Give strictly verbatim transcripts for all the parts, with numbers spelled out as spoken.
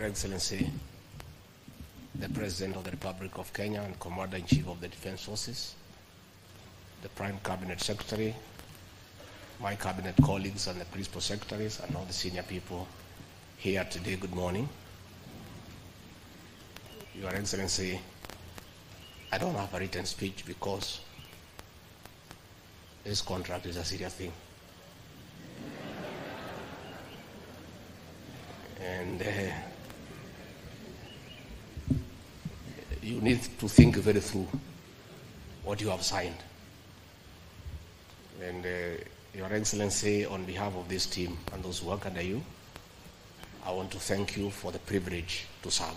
Your Excellency, the President of the Republic of Kenya and Commander-in-Chief of the Defense Forces, the Prime Cabinet Secretary, my Cabinet colleagues and the Principal Secretaries, and all the senior people here today, good morning. Your Excellency, I don't have a written speech because this contract is a serious thing. And uh, you need to think very through what you have signed. And uh, Your Excellency, on behalf of this team and those who work under you, I want to thank you for the privilege to serve.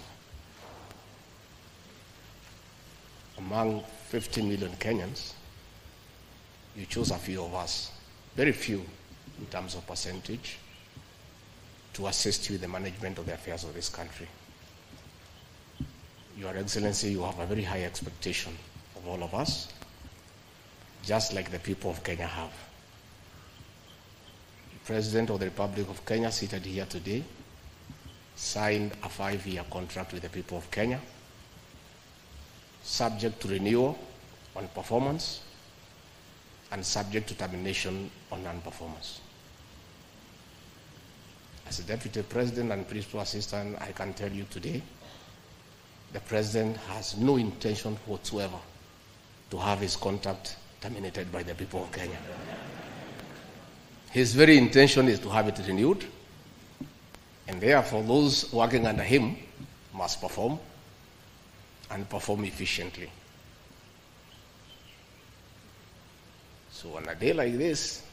Among fifty million Kenyans, you chose a few of us, very few in terms of percentage, to assist you in the management of the affairs of this country. Your Excellency, you have a very high expectation of all of us, just like the people of Kenya have. The President of the Republic of Kenya, seated here today, signed a five-year contract with the people of Kenya, subject to renewal on performance and subject to termination on non-performance. As a Deputy President and Principal Assistant, I can tell you today, the President has no intention whatsoever to have his contract terminated by the people of Kenya. His very intention is to have it renewed, and therefore those working under him must perform, and perform efficiently. So on a day like this,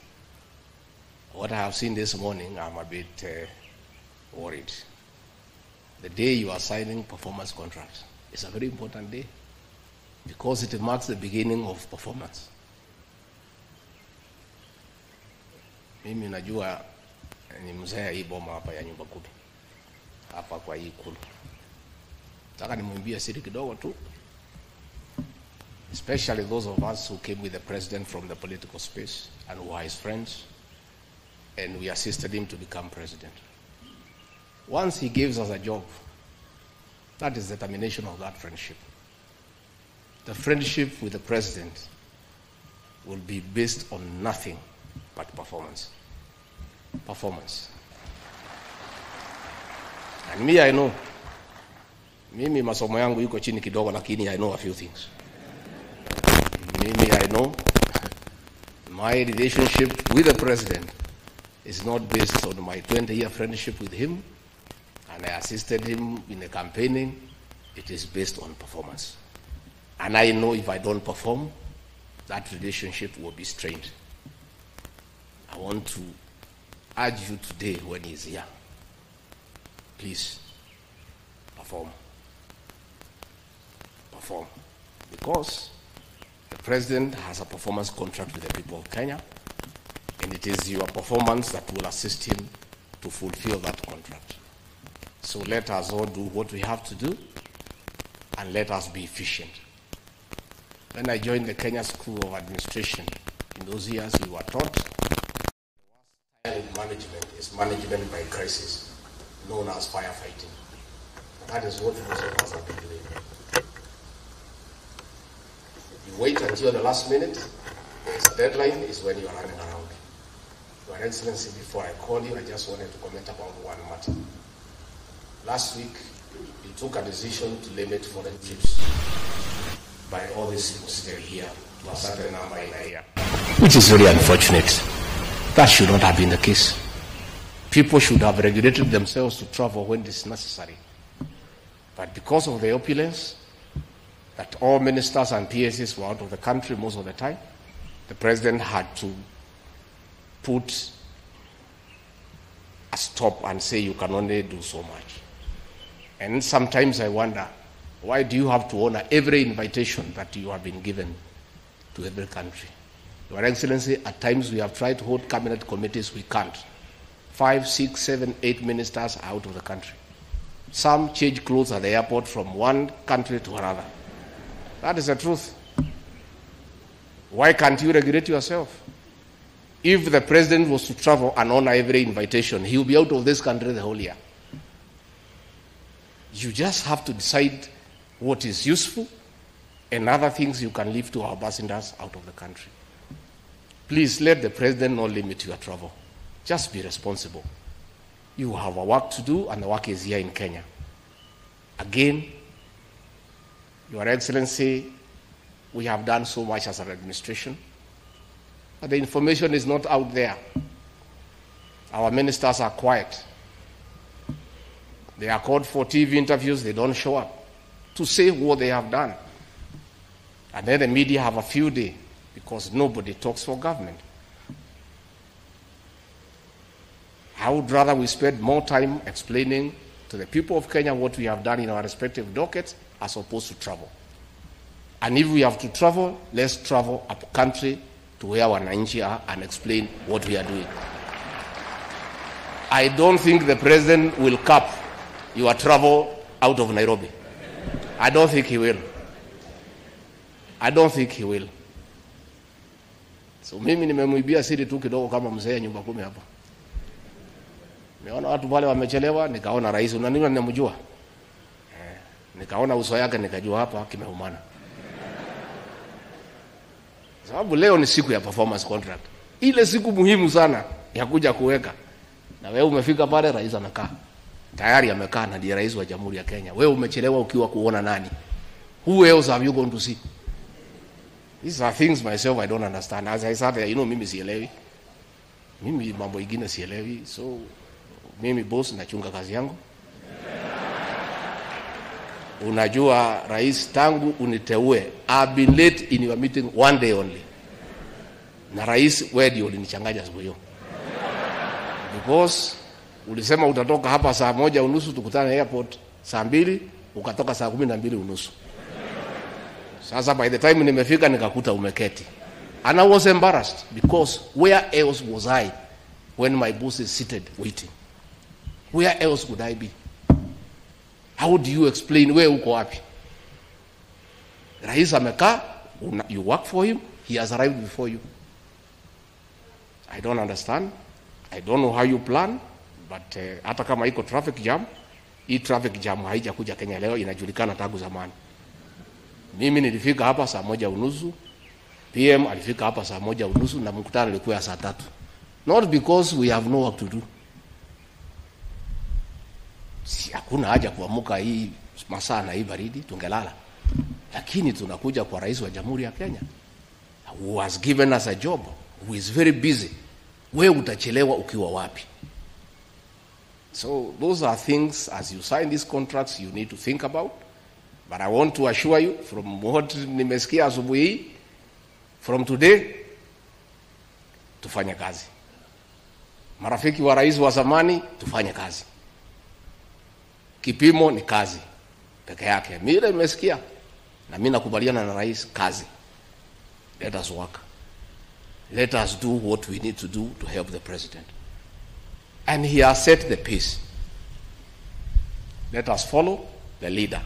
what I have seen this morning, I'm a bit uh, worried. The day you are signing performance contracts is a very important day because it marks the beginning of performance. Mimi najua ni mzee hii boma hapa ya nyumba kumi. Hapa kwa hii kulu. Nataka nimwambie siri kidogo tu. Especially those of us who came with the president from the political space and who are his friends. And we assisted him to become president. Once he gives us a job, that is the termination of that friendship. The friendship with the president will be based on nothing but performance. Performance. And me, I know. Mimi masomo yangu yuko chini kidogo, lakini I know a few things. Mimi, I know. My relationship with the president is not based on my twenty-year friendship with him, and I assisted him in the campaigning. It is based on performance. And I know if I don't perform, that relationship will be strained. I want to urge you today when he's here, please, perform. Perform. Because the president has a performance contract with the people of Kenya, and it is your performance that will assist him to fulfill that contract. So let us all do what we have to do, and let us be efficient. When I joined the Kenya School of Administration, in those years we were taught the worst style of management is management by crisis, known as firefighting. That is what most of us have been doing. You wait until the last minute, the deadline is when you are running around. Your Excellency, before I call you, I just wanted to comment about one matter. Last week, we took a decision to limit foreign trips by all these people still here to a certain number in a year, which is really unfortunate. That should not have been the case. People should have regulated themselves to travel when it is necessary. But because of the opulence, that all ministers and P S Cs were out of the country most of the time, the president had to put a stop and say you can only do so much. And sometimes I wonder, why do you have to honor every invitation that you have been given to every country? Your Excellency, at times we have tried to hold cabinet committees, we can't. Five, six, seven, eight ministers are out of the country. Some change clothes at the airport from one country to another. That is the truth. Why can't you regulate yourself? If the president was to travel and honor every invitation, he will be out of this country the whole year. You just have to decide what is useful and other things you can leave to our ambassadors out of the country. Please let the president not limit your travel. Just be responsible. You have a work to do, and the work is here in Kenya. Again, Your Excellency, we have done so much as an administration, but the information is not out there. Our ministers are quiet. They are called for T V interviews, they don't show up to say what they have done. And then the media have a field day because nobody talks for government. I would rather we spend more time explaining to the people of Kenya what we have done in our respective dockets as opposed to travel. And if we have to travel, let's travel up country to where wananchi are and explain what we are doing. I don't think the president will cap your travel out of Nairobi. I don't think he will. I don't think he will. So mimi nimemwibia siri tu kidogo kama mzee nyumba kumi hapa. Nimeona watu wale wamechelewa, nikaona rais unaniona ninamjua. Eh, nikaona uso yake nikajua hapa kimeumana. Sababu leo ni siku ya performance contract. Ile siku muhimu sana ya kuja kuweka. Na wewe umefika pale rais anakaa. Tayari amekaa na ndiye rais wa Jamhuri ya Kenya. Wewe umechelewa ukiwa kuona nani? Who else have you gone to see? These are things myself I don't understand. As I said, you know, mimi sielewi. Mimi mambo ingine sielewi. So, mimi boss nachunga kazi yangu. Unajua rais tangu uniteue. I've been late in your meeting one day only. Na rais wewe ndio ulinichanganya siku hiyo. Because ulisema utatoka hapa saa moja unusu tukutane airport saa mbili, ukatoka saa kumi na mbili unusu. Sasa by the time nimefika nikakuta umeketi. And I was embarrassed because where else was I when my boss is seated waiting? Where else would I be? How do you explain where uko wapi? Rais amekaa, you work for him, he has arrived before you. I don't understand. I don't know how you plan, but uh, hata kama iko traffic jam, hii traffic jam haijakuja Kenya leo, inajulikana tangu zamani. Mimi nilifika hapa saa moja unusu, P M alifika hapa saa moja unusu, na mkutano ulikuwa saa tatu. Not because we have no work to do. Si hakuna haja kuamuka hii masaa na hii baridi, tungelala. Lakini tunakuja kwa rais wa Jamhuri ya Kenya, who has given us a job, who is very busy. Wewe utachelewa ukiwa wapi? So those are things, as you sign these contracts, you need to think about. But I want to assure you, from what nimesikia asubuhi hii, from today, tufanya kazi. Marafiki wa rais wa zamani, tufanya kazi. Kipimo ni kazi peke yake. Mimi nimesikia na mimi nakubaliana na rais, kazi. Let us work. Let us do what we need to do to help the president. And he has set the pace. Let us follow the leader,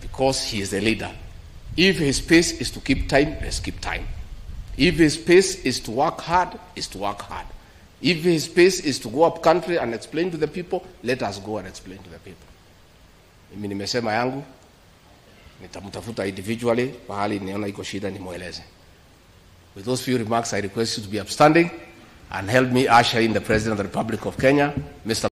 because he is the leader. If his pace is to keep time, let's keep time. If his pace is to work hard, is to work hard. If his pace is to go up country and explain to the people, let us go and explain to the people. Mimi nimesema yangu, nitamtafuta individually, pahali niona iko shida nimweleze. With those few remarks, I request you to be upstanding and help me usher in the President of the Republic of Kenya, Mister